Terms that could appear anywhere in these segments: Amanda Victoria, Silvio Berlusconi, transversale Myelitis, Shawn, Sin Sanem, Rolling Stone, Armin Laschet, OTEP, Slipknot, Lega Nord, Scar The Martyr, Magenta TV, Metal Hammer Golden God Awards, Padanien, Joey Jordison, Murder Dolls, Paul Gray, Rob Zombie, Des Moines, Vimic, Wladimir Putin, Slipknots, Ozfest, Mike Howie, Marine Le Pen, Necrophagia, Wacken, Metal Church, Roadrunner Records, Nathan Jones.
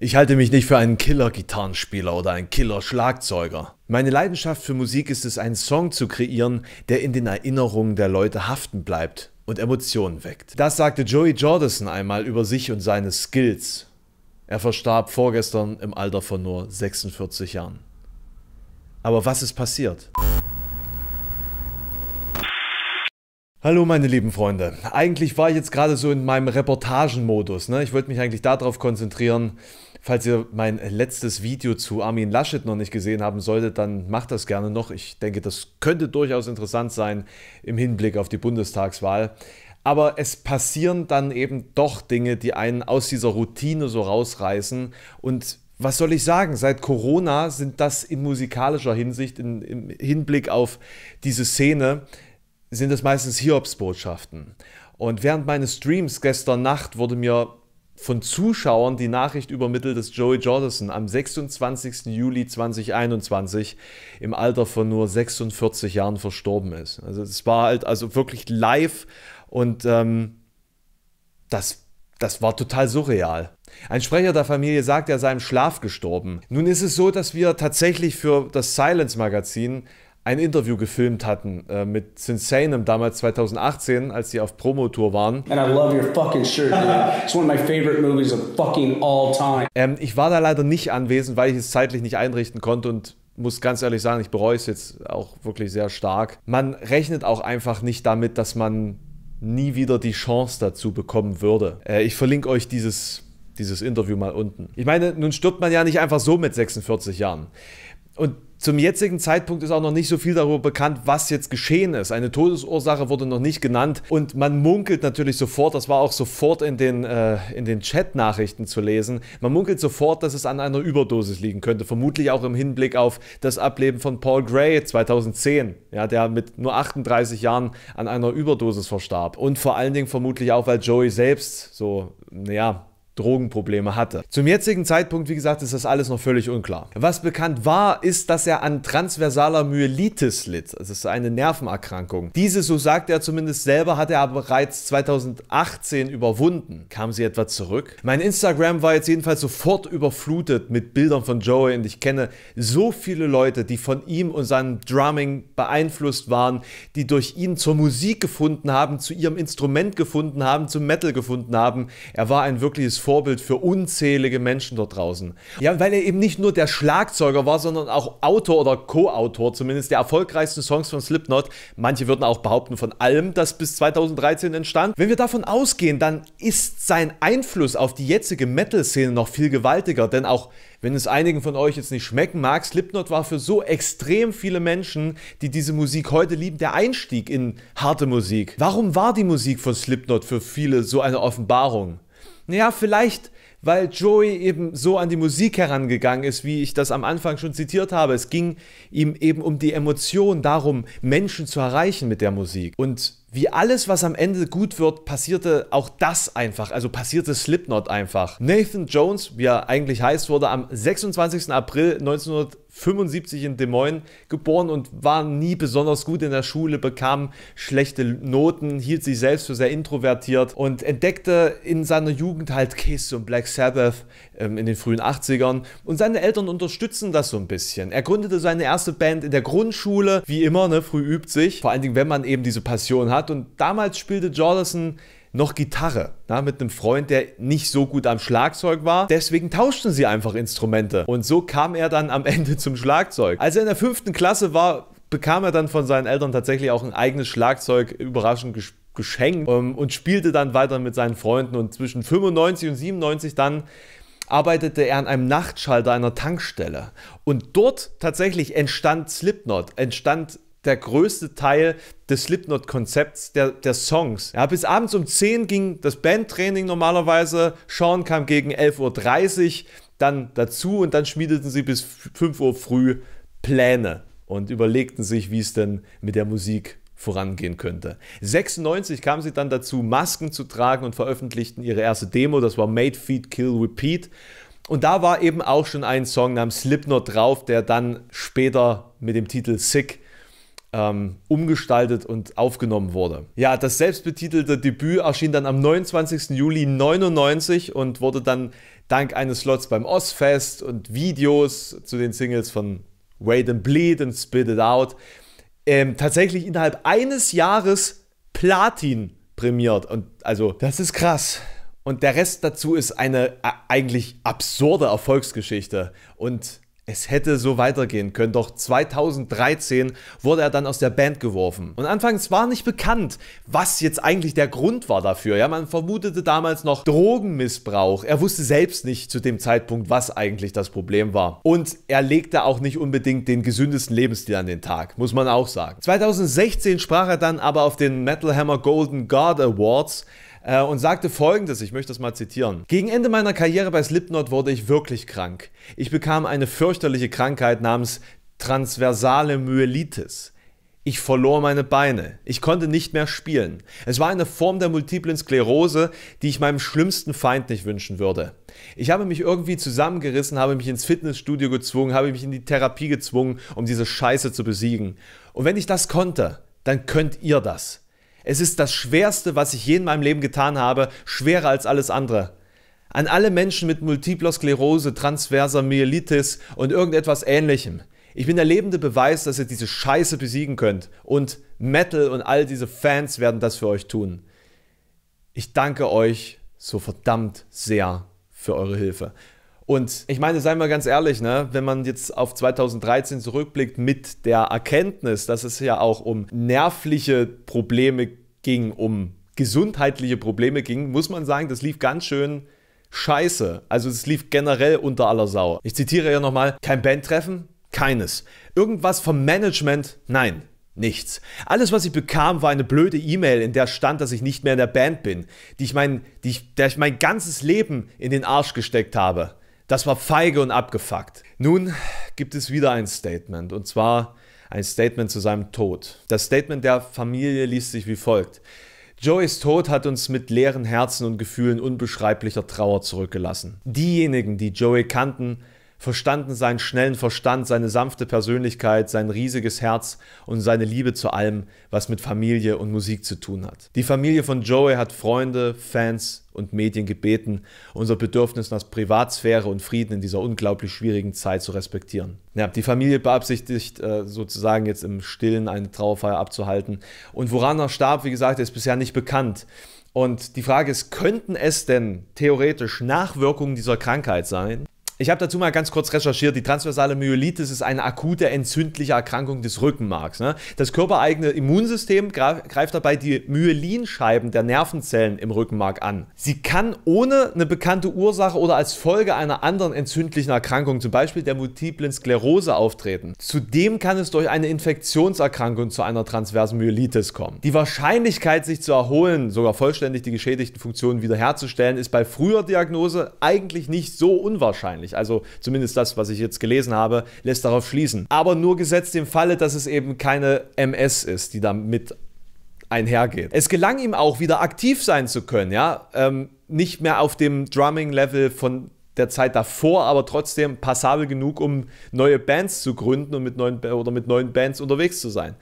Ich halte mich nicht für einen Killer-Gitarrenspieler oder einen Killer-Schlagzeuger. Meine Leidenschaft für Musik ist es, einen Song zu kreieren, der in den Erinnerungen der Leute haften bleibt und Emotionen weckt. Das sagte Joey Jordison einmal über sich und seine Skills. Er verstarb vorgestern im Alter von nur 46 Jahren. Aber was ist passiert? Hallo meine lieben Freunde, eigentlich war ich jetzt gerade so in meinem Reportagenmodus, ne? Ich wollte mich eigentlich darauf konzentrieren, falls ihr mein letztes Video zu Armin Laschet noch nicht gesehen haben solltet, dann macht das gerne noch. Ich denke, das könnte durchaus interessant sein im Hinblick auf die Bundestagswahl. Aber es passieren dann eben doch Dinge, die einen aus dieser Routine so rausreißen. Und was soll ich sagen? Seit Corona sind das in musikalischer Hinsicht, im Hinblick auf diese Szene, sind das meistens Hiobsbotschaften. Und während meines Streams gestern Nacht wurde mir von Zuschauern die Nachricht übermittelt, dass Joey Jordison am 26. Juli 2021 im Alter von nur 46 Jahren verstorben ist. Also es war halt also wirklich live und das war total surreal. Ein Sprecher der Familie sagt, er sei im Schlaf gestorben. Nun ist es so, dass wir tatsächlich für das Silence-Magazin ein Interview gefilmt hatten mit Sin Sanem damals 2018, als sie auf Promotour waren. Ich war da leider nicht anwesend, weil ich es zeitlich nicht einrichten konnte und muss ganz ehrlich sagen, ich bereue es jetzt auch wirklich sehr stark. Man rechnet auch einfach nicht damit, dass man nie wieder die Chance dazu bekommen würde. Ich verlinke euch dieses Interview mal unten. Ich meine, nun stirbt man ja nicht einfach so mit 46 Jahren. Und zum jetzigen Zeitpunkt ist auch noch nicht so viel darüber bekannt, was jetzt geschehen ist. Eine Todesursache wurde noch nicht genannt und man munkelt natürlich sofort, das war auch sofort in den Chat-Nachrichten zu lesen, man munkelt sofort, dass es an einer Überdosis liegen könnte. Vermutlich auch im Hinblick auf das Ableben von Paul Gray 2010, ja, der mit nur 38 Jahren an einer Überdosis verstarb. Und vor allen Dingen vermutlich auch, weil Joey selbst so, naja, Drogenprobleme hatte. Zum jetzigen Zeitpunkt, wie gesagt, ist das alles noch völlig unklar. Was bekannt war, ist, dass er an transversaler Myelitis litt. Das ist eine Nervenerkrankung. Diese, so sagt er zumindest selber, hat er aber bereits 2018 überwunden. Kam sie etwa zurück? Mein Instagram war jetzt jedenfalls sofort überflutet mit Bildern von Joey und ich kenne so viele Leute, die von ihm und seinem Drumming beeinflusst waren, die durch ihn zur Musik gefunden haben, zu ihrem Instrument gefunden haben, zum Metal gefunden haben. Er war ein wirkliches Vorbild für unzählige Menschen dort draußen. Ja, weil er eben nicht nur der Schlagzeuger war, sondern auch Autor oder Co-Autor, zumindest der erfolgreichsten Songs von Slipknot. Manche würden auch behaupten, von allem, das bis 2013 entstand. Wenn wir davon ausgehen, dann ist sein Einfluss auf die jetzige Metal-Szene noch viel gewaltiger, denn auch wenn es einigen von euch jetzt nicht schmecken mag, Slipknot war für so extrem viele Menschen, die diese Musik heute lieben, der Einstieg in harte Musik. Warum war die Musik von Slipknot für viele so eine Offenbarung? Naja, vielleicht, weil Joey eben so an die Musik herangegangen ist, wie ich das am Anfang schon zitiert habe. Es ging ihm eben um die Emotion, darum, Menschen zu erreichen mit der Musik. Und wie alles, was am Ende gut wird, passierte auch das einfach, also passierte Slipknot einfach. Nathan Jones, wie er eigentlich heißt, wurde am 26. April 1975 in Des Moines geboren und war nie besonders gut in der Schule, bekam schlechte Noten, hielt sich selbst für sehr introvertiert und entdeckte in seiner Jugend halt Kiss und Black Sabbath in den frühen 80ern und seine Eltern unterstützen das so ein bisschen. Er gründete seine erste Band in der Grundschule, wie immer, ne, früh übt sich, vor allen Dingen, wenn man eben diese Passion hat und damals spielte Jordison noch Gitarre, na, mit einem Freund, der nicht so gut am Schlagzeug war. Deswegen tauschten sie einfach Instrumente. Und so kam er dann am Ende zum Schlagzeug. Als er in der 5. Klasse war, bekam er dann von seinen Eltern tatsächlich auch ein eigenes Schlagzeug überraschend geschenkt und spielte dann weiter mit seinen Freunden. Und zwischen 95 und 97 dann arbeitete er an einem Nachtschalter einer Tankstelle. Und dort tatsächlich entstand Slipknot, entstand der größte Teil des Slipknot-Konzepts der Songs. Ja, bis abends um 10 ging das Bandtraining normalerweise. Shawn kam gegen 11.30 Uhr dann dazu und dann schmiedeten sie bis 5 Uhr früh Pläne und überlegten sich, wie es denn mit der Musik vorangehen könnte. 96 kamen sie dann dazu, Masken zu tragen und veröffentlichten ihre erste Demo. Das war Made, Feed, Kill, Repeat. Und da war eben auch schon ein Song namens Slipknot drauf, der dann später mit dem Titel Sick umgestaltet und aufgenommen wurde. Ja, das selbstbetitelte Debüt erschien dann am 29. Juli 1999 und wurde dann dank eines Slots beim Ozfest und Videos zu den Singles von Wait and Bleed und Spit It Out tatsächlich innerhalb eines Jahres Platin prämiert. Und also, das ist krass. Und der Rest dazu ist eine eigentlich absurde Erfolgsgeschichte. Und es hätte so weitergehen können, doch 2013 wurde er dann aus der Band geworfen. Und anfangs war nicht bekannt, was jetzt eigentlich der Grund war dafür. Ja, man vermutete damals noch Drogenmissbrauch. Er wusste selbst nicht zu dem Zeitpunkt, was eigentlich das Problem war. Und er legte auch nicht unbedingt den gesündesten Lebensstil an den Tag, muss man auch sagen. 2016 sprach er dann aber auf den Metal Hammer Golden God Awards und sagte Folgendes, ich möchte das mal zitieren. Gegen Ende meiner Karriere bei Slipknot wurde ich wirklich krank. Ich bekam eine fürchterliche Krankheit namens transversale Myelitis. Ich verlor meine Beine. Ich konnte nicht mehr spielen. Es war eine Form der multiplen Sklerose, die ich meinem schlimmsten Feind nicht wünschen würde. Ich habe mich irgendwie zusammengerissen, habe mich ins Fitnessstudio gezwungen, habe mich in die Therapie gezwungen, um diese Scheiße zu besiegen. Und wenn ich das konnte, dann könnt ihr das. Es ist das Schwerste, was ich je in meinem Leben getan habe, schwerer als alles andere. An alle Menschen mit multipler Sklerose, transverser Myelitis und irgendetwas ähnlichem. Ich bin der lebende Beweis, dass ihr diese Scheiße besiegen könnt. Und Metal und all diese Fans werden das für euch tun. Ich danke euch so verdammt sehr für eure Hilfe. Und ich meine, seien wir ganz ehrlich, ne? Wenn man jetzt auf 2013 zurückblickt mit der Erkenntnis, dass es ja auch um nervliche Probleme ging, um gesundheitliche Probleme ging, muss man sagen, das lief ganz schön scheiße. Also es lief generell unter aller Sau. Ich zitiere ja nochmal, kein Bandtreffen? Keines. Irgendwas vom Management? Nein. Nichts. Alles, was ich bekam, war eine blöde E-Mail, in der stand, dass ich nicht mehr in der Band bin, der ich mein ganzes Leben in den Arsch gesteckt habe. Das war feige und abgefuckt. Nun gibt es wieder ein Statement, und zwar ein Statement zu seinem Tod. Das Statement der Familie liest sich wie folgt. Joeys Tod hat uns mit leeren Herzen und Gefühlen unbeschreiblicher Trauer zurückgelassen. Diejenigen, die Joey kannten, verstanden seinen schnellen Verstand, seine sanfte Persönlichkeit, sein riesiges Herz und seine Liebe zu allem, was mit Familie und Musik zu tun hat. Die Familie von Joey hat Freunde, Fans und Medien gebeten, unser Bedürfnis nach Privatsphäre und Frieden in dieser unglaublich schwierigen Zeit zu respektieren. Ja, die Familie beabsichtigt, sozusagen jetzt im Stillen eine Trauerfeier abzuhalten. Und woran er starb, wie gesagt, ist bisher nicht bekannt. Und die Frage ist, könnten es denn theoretisch Nachwirkungen dieser Krankheit sein? Ich habe dazu mal ganz kurz recherchiert, die transversale Myelitis ist eine akute entzündliche Erkrankung des Rückenmarks. Ne? Das körpereigene Immunsystem greift dabei die Myelinscheiben der Nervenzellen im Rückenmark an. Sie kann ohne eine bekannte Ursache oder als Folge einer anderen entzündlichen Erkrankung, zum Beispiel der multiplen Sklerose, auftreten. Zudem kann es durch eine Infektionserkrankung zu einer transversen Myelitis kommen. Die Wahrscheinlichkeit, sich zu erholen, sogar vollständig die geschädigten Funktionen wiederherzustellen, ist bei früher Diagnose eigentlich nicht so unwahrscheinlich. Also zumindest das, was ich jetzt gelesen habe, lässt darauf schließen. Aber nur gesetzt dem Falle, dass es eben keine MS ist, die damit einhergeht. Es gelang ihm auch, wieder aktiv sein zu können, ja, nicht mehr auf dem Drumming-Level von der Zeit davor, aber trotzdem passabel genug, um neue Bands zu gründen und mit neuen Bands unterwegs zu sein.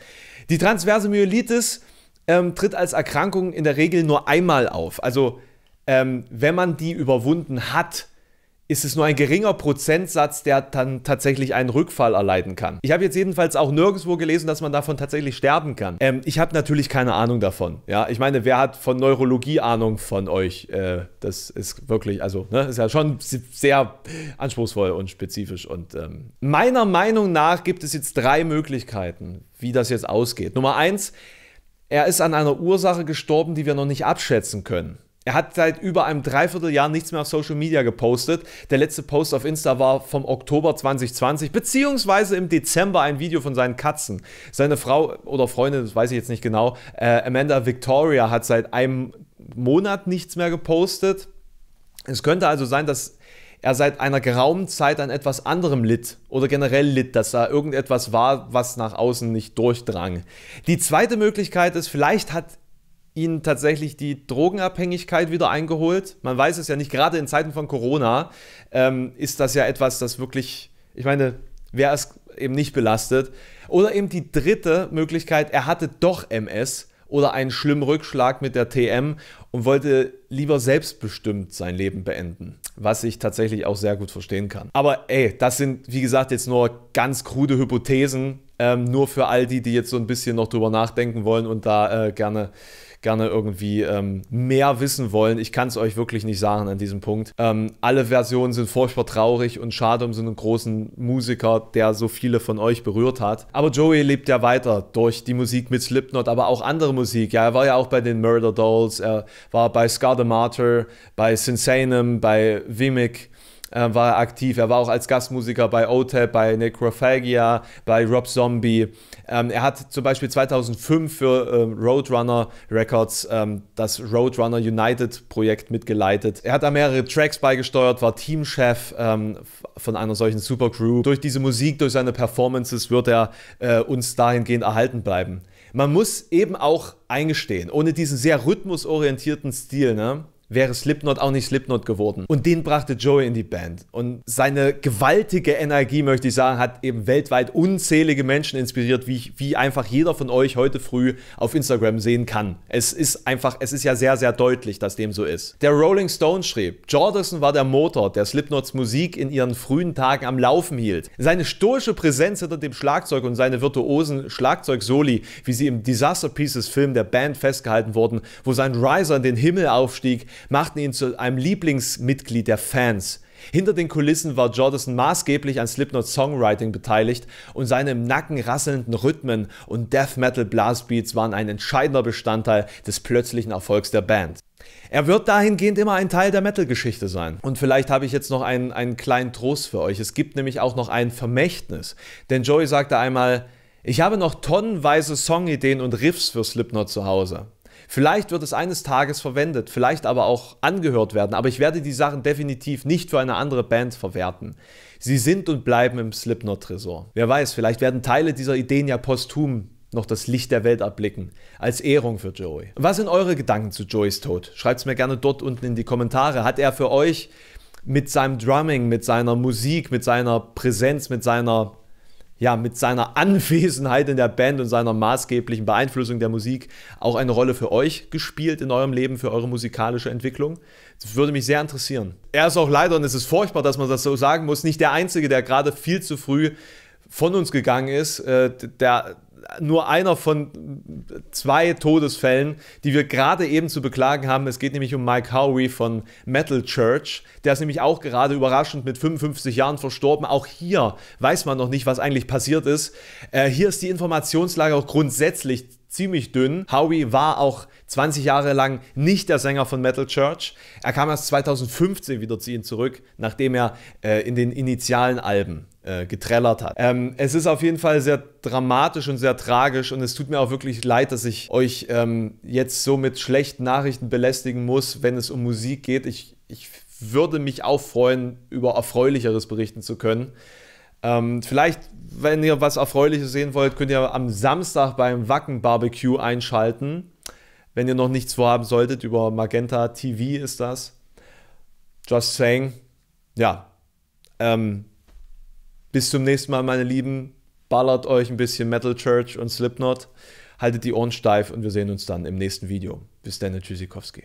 Die transverse Myelitis tritt als Erkrankung in der Regel nur einmal auf. Also wenn man die überwunden hat, ist es nur ein geringer Prozentsatz, der dann tatsächlich einen Rückfall erleiden kann. Ich habe jetzt jedenfalls auch nirgendwo gelesen, dass man davon tatsächlich sterben kann. Ich habe natürlich keine Ahnung davon. Ja, ich meine, wer hat von Neurologie Ahnung von euch? Das ist wirklich, also, ne, ist ja schon sehr anspruchsvoll und spezifisch. Und meiner Meinung nach gibt es jetzt drei Möglichkeiten, wie das jetzt ausgeht. Nummer eins, er ist an einer Ursache gestorben, die wir noch nicht abschätzen können. Er hat seit über einem Dreivierteljahr nichts mehr auf Social Media gepostet. Der letzte Post auf Insta war vom Oktober 2020, beziehungsweise im Dezember ein Video von seinen Katzen. Seine Frau oder Freundin, das weiß ich jetzt nicht genau, Amanda Victoria hat seit einem Monat nichts mehr gepostet. Es könnte also sein, dass er seit einer geraumen Zeit an etwas anderem litt oder generell litt, dass da irgendetwas war, was nach außen nicht durchdrang. Die zweite Möglichkeit ist, vielleicht hat ihn tatsächlich die Drogenabhängigkeit wieder eingeholt. Man weiß es ja nicht, gerade in Zeiten von Corona ist das ja etwas, das wirklich, ich meine, wer es eben nicht belastet. Oder eben die dritte Möglichkeit, er hatte doch MS oder einen schlimmen Rückschlag mit der TM und wollte lieber selbstbestimmt sein Leben beenden, was ich tatsächlich auch sehr gut verstehen kann. Aber ey, das sind, wie gesagt, jetzt nur ganz krude Hypothesen, nur für all die, die jetzt so ein bisschen noch drüber nachdenken wollen und da gerne irgendwie mehr wissen wollen. Ich kann es euch wirklich nicht sagen an diesem Punkt. Alle Versionen sind furchtbar traurig und schade um so einen großen Musiker, der so viele von euch berührt hat. Aber Joey lebt ja weiter durch die Musik mit Slipknot, aber auch andere Musik. Ja, er war ja auch bei den Murder Dolls, er war bei Scar The Martyr, bei Sin Sanem, bei Vimic war er aktiv. Er war auch als Gastmusiker bei OTEP, bei Necrophagia, bei Rob Zombie. Er hat zum Beispiel 2005 für Roadrunner Records das Roadrunner United Projekt mitgeleitet. Er hat da mehrere Tracks beigesteuert, war Teamchef von einer solchen Supergroup. Durch diese Musik, durch seine Performances wird er uns dahingehend erhalten bleiben. Man muss eben auch eingestehen, ohne diesen sehr rhythmusorientierten Stil, ne, wäre Slipknot auch nicht Slipknot geworden. Und den brachte Joey in die Band. Und seine gewaltige Energie, möchte ich sagen, hat eben weltweit unzählige Menschen inspiriert, wie einfach jeder von euch heute früh auf Instagram sehen kann. Es ist ja sehr, sehr deutlich, dass dem so ist. Der Rolling Stone schrieb, Jordison war der Motor, der Slipknots Musik in ihren frühen Tagen am Laufen hielt. Seine stoische Präsenz hinter dem Schlagzeug und seine virtuosen Schlagzeug-Soli, wie sie im Disaster Pieces Film der Band festgehalten wurden, wo sein Riser in den Himmel aufstieg, machten ihn zu einem Lieblingsmitglied der Fans. Hinter den Kulissen war Jordison maßgeblich an Slipknots Songwriting beteiligt und seine im Nacken rasselnden Rhythmen und Death-Metal-Blastbeats waren ein entscheidender Bestandteil des plötzlichen Erfolgs der Band. Er wird dahingehend immer ein Teil der Metal-Geschichte sein. Und vielleicht habe ich jetzt noch einen kleinen Trost für euch. Es gibt nämlich auch noch ein Vermächtnis. Denn Joey sagte einmal, ich habe noch tonnenweise Songideen und Riffs für Slipknot zu Hause. Vielleicht wird es eines Tages verwendet, vielleicht aber auch angehört werden, aber ich werde die Sachen definitiv nicht für eine andere Band verwerten. Sie sind und bleiben im Slipknot-Tresor. Wer weiß, vielleicht werden Teile dieser Ideen ja posthum noch das Licht der Welt erblicken, als Ehrung für Joey. Was sind eure Gedanken zu Joeys Tod? Schreibt es mir gerne dort unten in die Kommentare. Hat er für euch mit seinem Drumming, mit seiner Musik, mit seiner Präsenz, mit seiner Anwesenheit in der Band und seiner maßgeblichen Beeinflussung der Musik auch eine Rolle für euch gespielt in eurem Leben, für eure musikalische Entwicklung? Das würde mich sehr interessieren. Er ist auch leider, und es ist furchtbar, dass man das so sagen muss, nicht der Einzige, der gerade viel zu früh von uns gegangen ist, nur einer von zwei Todesfällen, die wir gerade eben zu beklagen haben. Es geht nämlich um Mike Howie von Metal Church. Der ist nämlich auch gerade überraschend mit 55 Jahren verstorben. Auch hier weiß man noch nicht, was eigentlich passiert ist. Hier ist die Informationslage auch grundsätzlich ziemlich dünn. Howie war auch 20 Jahre lang nicht der Sänger von Metal Church. Er kam erst 2015 wieder zu ihnen zurück, nachdem er in den initialen Alben getrellert hat. Es ist auf jeden Fall sehr dramatisch und sehr tragisch und es tut mir auch wirklich leid, dass ich euch jetzt so mit schlechten Nachrichten belästigen muss, wenn es um Musik geht. Ich würde mich auch freuen, über Erfreulicheres berichten zu können. Vielleicht, wenn ihr was Erfreuliches sehen wollt, könnt ihr am Samstag beim Wacken Barbecue einschalten. Wenn ihr noch nichts vorhaben solltet, über Magenta TV ist das. Just saying. Ja. Bis zum nächsten Mal, meine Lieben. Ballert euch ein bisschen Metal Church und Slipknot. Haltet die Ohren steif und wir sehen uns dann im nächsten Video. Bis dann, Tschüssikowski.